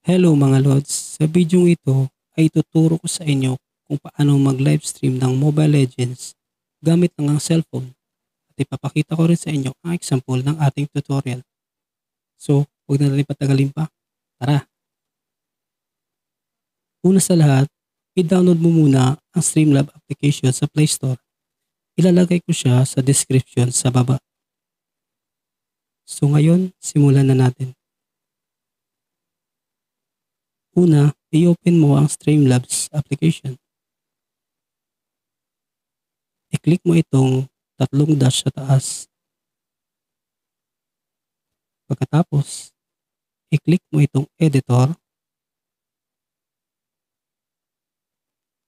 Hello mga Lods! Sa video ito ay tuturo ko sa inyo kung paano mag-livestream ng Mobile Legends gamit ng cellphone at ipapakita ko rin sa inyo ang example ng ating tutorial. So, huwag na natin patagalin pa. Tara! Una sa lahat, i-download mo muna ang Streamlabs application sa Play Store. Ilalagay ko siya sa description sa baba. So ngayon, simulan na natin. Una, i-open mo ang Streamlabs application. I-click mo itong tatlong dash sa taas. Pagkatapos, i-click mo itong editor.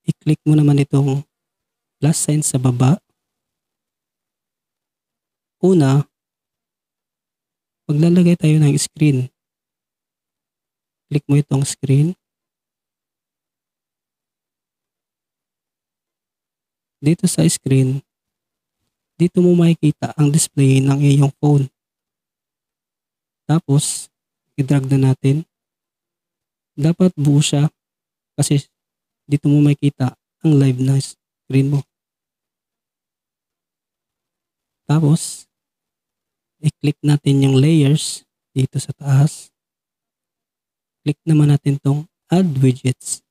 I-click mo naman itong plus sign sa baba. Una, maglalagay tayo ng screen. Click mo itong screen. Dito sa screen, dito mo makikita ang display ng iyong phone. Tapos, i-drag na natin. Dapat buo siya kasi dito mo makikita ang live na screen mo. Tapos, i-click natin yung layers dito sa taas. Click naman natin tong Add Widgets.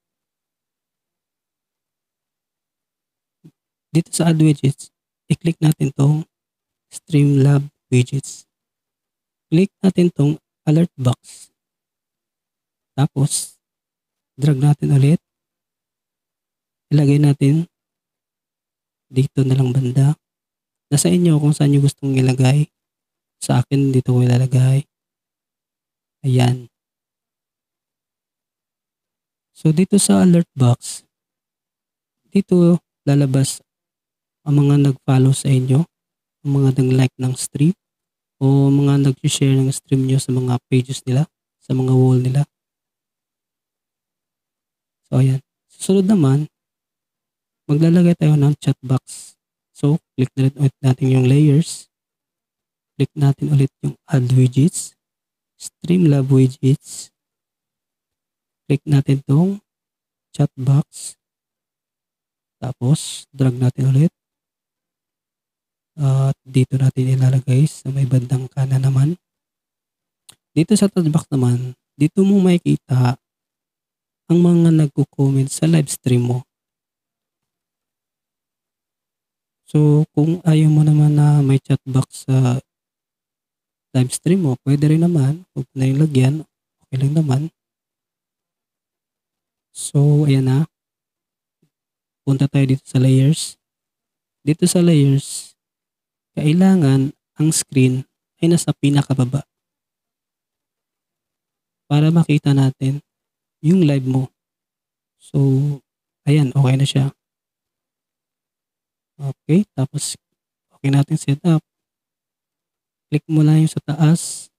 Dito sa Add Widgets, i-click natin tong Streamlabs Widgets. Click natin tong Alert Box. Tapos, drag natin ulit. Ilagay natin dito na lang banda. Nasa inyo kung saan nyo gustong ilagay. Sa akin, dito ko ilalagay. Ayan. So, dito sa alert box, dito lalabas ang mga nag-follow sa inyo, ang mga nag-like ng stream, o mga nag-share ng stream nyo sa mga pages nila, sa mga wall nila. So, ayan. Susunod naman, maglalagay tayo ng chat box. So, click na ulit natin yung layers. Click natin ulit yung add widgets, Streamlabs widgets. Click natin tong chat box. Tapos, drag natin ulit. At dito natin ilalagay sa may bandang kanan naman. Dito sa chat box naman, dito mo makikita ang mga nagko-comment sa live stream mo. So, kung ayaw mo naman na may chat box sa live stream mo, pwede rin naman. Huwag na yung lagyan. Okay lang naman. So, ayan na. Punta tayo dito sa layers. Dito sa layers, kailangan ang screen ay nasa pinakababa. Para makita natin yung live mo. So, ayan. Okay na siya. Okay. Tapos, okay natin setup. Click mo lang yung sa taas.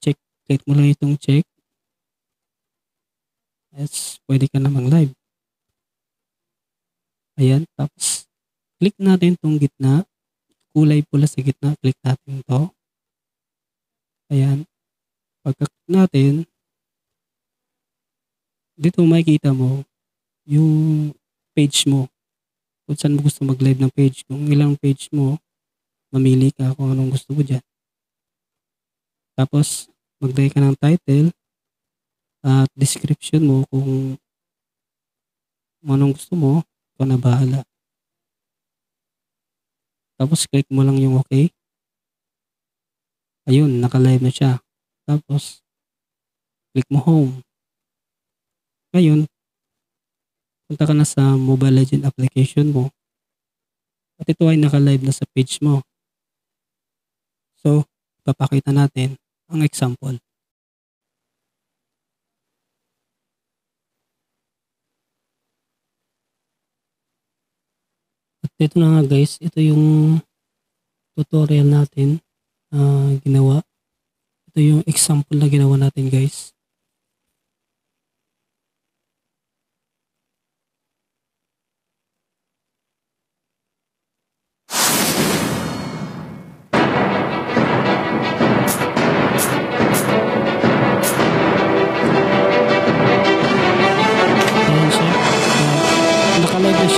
Check. Click mo lang itong check. Yes, pwede ka namang live. Ayan, tapos click natin itong gitna. Kulay pula sa gitna, click natin ito. Ayan. Pagka-click natin, dito makikita mo yung page mo. Kung saan mo gusto mag-live ng page. Kung ilang page mo, mamili ka kung anong gusto mo dyan. Tapos, maglagay ka ng title. At description mo kung anong gusto mo, ikaw na bahala. Tapos click mo lang yung OK. Ayun, naka-live na siya. Tapos click mo home. Ngayon, punta ka na sa Mobile Legends application mo. At ito ay naka-live na sa page mo. So, ipapakita natin ang example. Ito na nga guys, ito yung tutorial natin na ginawa. Ito yung example na ginawa natin guys.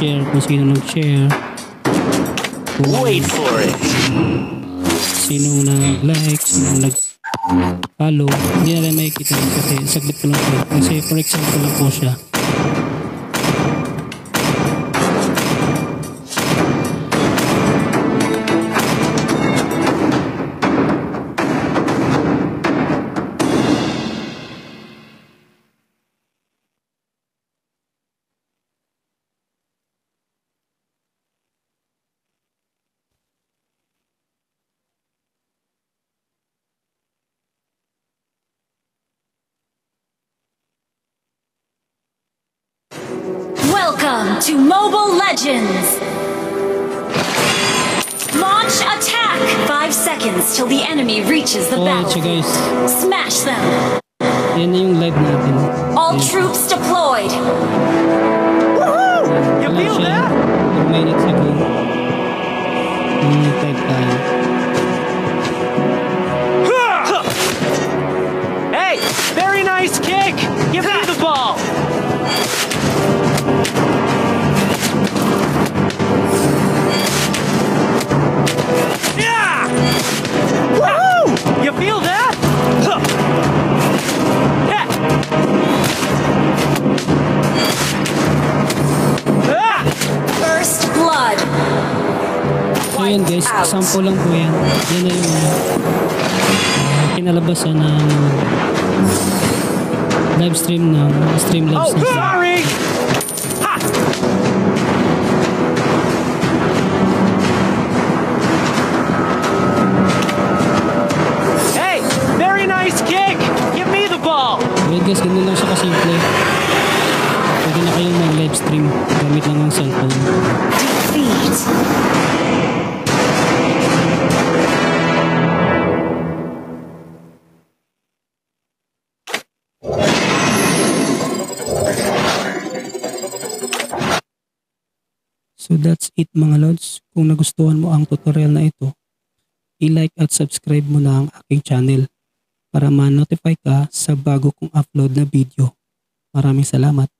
chair. Go see the no chair. Wait for it. Sino nag-like? Sino nag-follow? Hindi na rin makikita yun kasi saglit ko lang po. Kasi for example lang po siya. Welcome to Mobile Legends! Launch attack! 5 seconds till the enemy reaches the battle. Guys. Smash them! Yan yung live natin. All troops deployed! Woohoo! You feel that? Hey! Very nice kick! Give me the ball! Yeah! Woohoo! You feel that? Huh. Yeah. Ah! First blood. So yan guys, sample lang po yan. Yan na yung kinalabasan ng live stream ng Streamlabs. Oh, sorry! Guys, ganun lang siya kasimple. Pwede na kayong mag-live stream gamit lang ng cellphone. Defeat. So that's it mga lods. Kung nagustuhan mo ang tutorial na ito, i-like at subscribe mo na ang aking channel para ma-notify ka sa bago kong upload na video. Maraming salamat!